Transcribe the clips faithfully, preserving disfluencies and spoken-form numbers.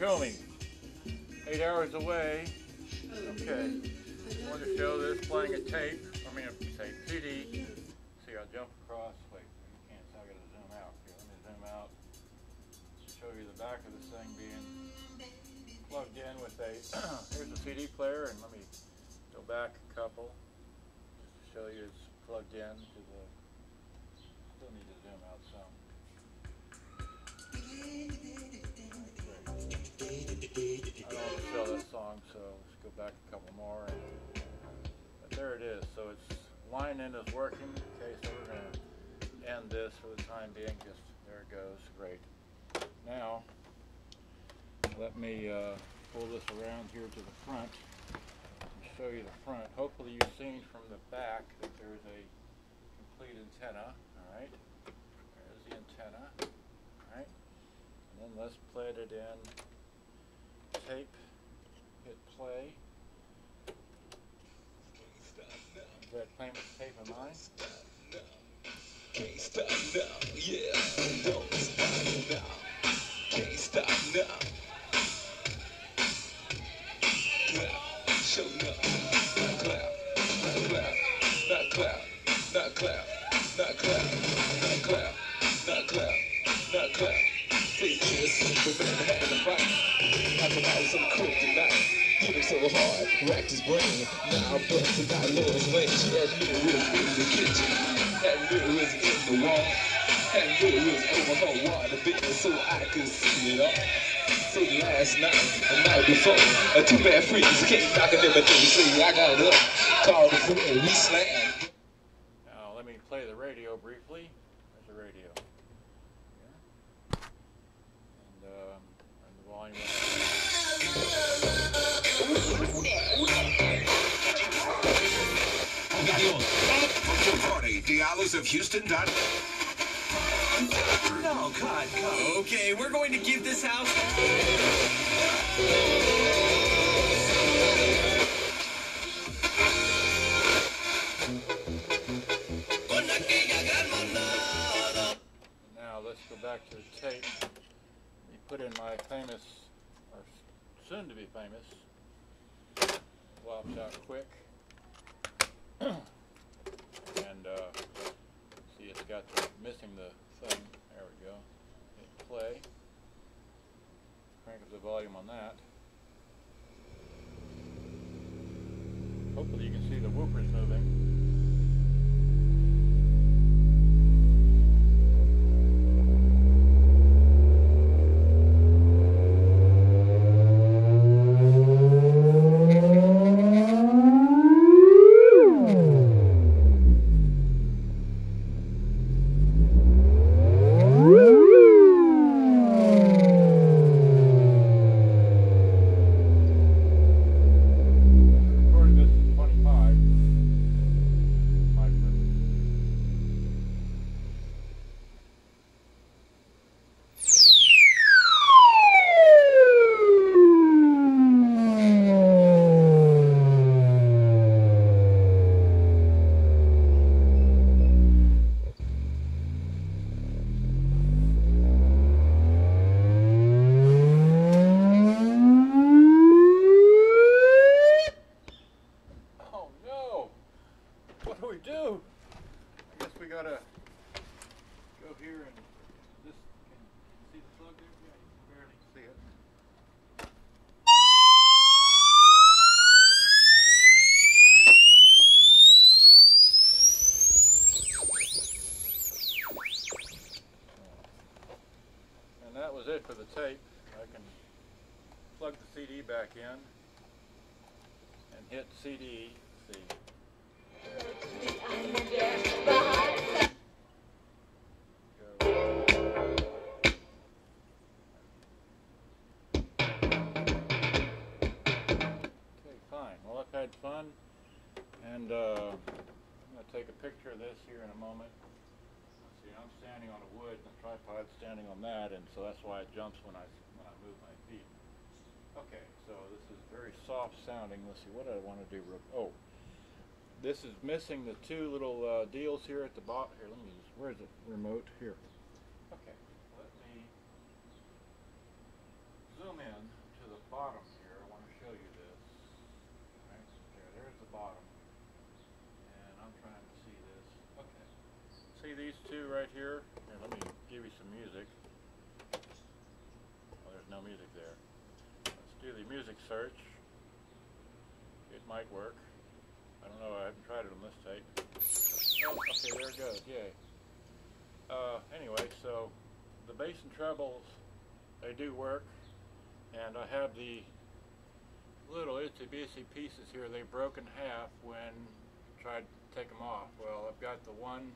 kill me. Eight hours away. Okay. I want to show this playing a tape. I mean, a tape C D. See, I jump across. Wait, you can't. So I gotta zoom out. Okay, let me zoom out. Show you the back of this thing being plugged in with a. Here's a C D player, and let me go back a couple. Just to show you it's plugged in to the. Still need to zoom out some. I don't want to show this song, so let's go back a couple more. And, but there it is. So it's line in is working. Okay, so we're going to end this for the time being. Just there it goes. Great. Now let me uh, pull this around here to the front and show you the front. Hopefully you've seen from the back that there's a complete antenna. All right. There's the antenna. All right. And then let's play it in. Tape, hit play. Is that claim of tape in mind? Can't stop now, yeah. Don't stop now. Can't stop now. Clap, show up. Not clap, not clap, not clap, not clap, not clap, not clap, not clap, not clap. Say cheers, we're gonna have a fight. So quick tonight, hit him so hard, racked his brain. Now I'm busting out Lois Lane. She had knew it was in the kitchen, had knew it was in the wall, had knew it was over her water bed so I could see it all. So last night, the night before, a two-man freeze came knocking everything. See, I got up, called the friend, we slammed. Now let me play the radio briefly. There's the radio. Yeah. And um, turn the volume up. Diallos of Houston. No, God, God. Okay, we're going to give this house. Now let's go back to the tape. You put in my famous, or soon to be famous, Wops Out Quick. And uh, see, it's got the, missing the thing. There we go. Hit play. Crank up the volume on that. Hopefully you can see the whoopers moving. For the tape, I can plug the C D back in and hit C D. See. Okay, fine. Well, I've had fun, and uh, I'm going to take a picture of this here in a moment. I'm standing on a wood and the tripod's standing on that, and so that's why it jumps when I when I move my feet. Okay, so this is very soft sounding. Let's see what I want to do. Oh, this is missing the two little uh, deals here at the bottom. Here, let me just. Where's the remote? Here. Okay, let me zoom in to the bottom here. I want to show you this. All right, there, there's the bottom. And I'm trying to see this. Okay. See these two right here? Here, let me give you some music. Oh, there's no music there. Let's do the music search. It might work. I don't know, I haven't tried it on this tape. Oh, okay, there it goes, yay. Uh, anyway, so the bass and trebles, they do work, and I have the little itsy-bitsy pieces here. They broke in half when I tried to take them off. Well, I've got the one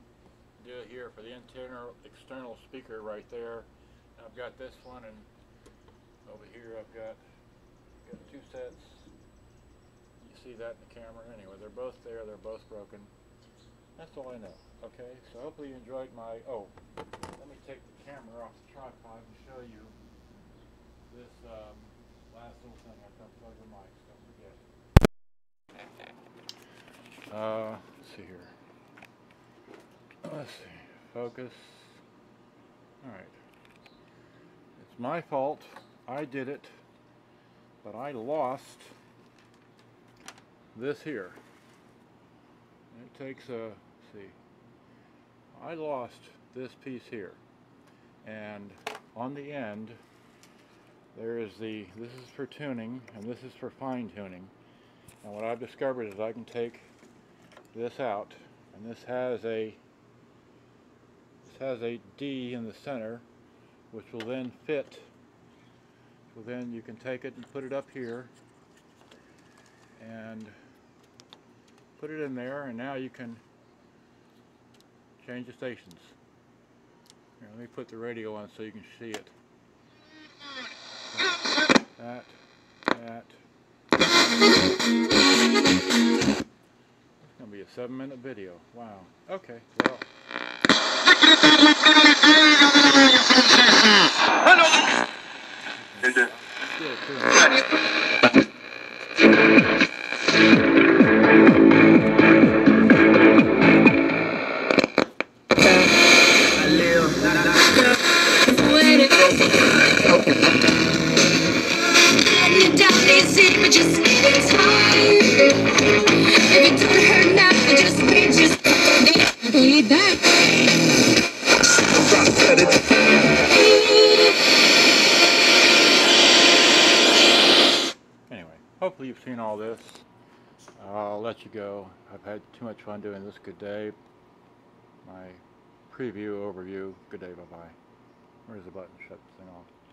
deal here for the internal external speaker right there, and I've got this one, and over here I've got, got two sets. You see that in the camera. Anyway, they're both there, they're both broken. That's all I know. Okay, so hopefully you enjoyed my, oh, let me take the camera off the tripod and show you this um, last little thing I've got plugged in the mics, don't forget. Uh, let's see here. Let's see, focus. Alright. It's my fault, I did it, but I lost this here. It takes a, see, I lost this piece here, and on the end there is the, this is for tuning and this is for fine tuning, and what I've discovered is I can take this out, and this has a this has a D in the center, which will then fit, so then you can take it and put it up here and put it in there, and now you can change the stations. Here, let me put the radio on so you can see it. That, that. It's gonna be a seven-minute video. Wow. Okay. Well. Hopefully you've seen all this. I'll let you go. I've had too much fun doing this. Good day. My preview, overview. Good day, bye-bye. Where's the button? Shut the thing off.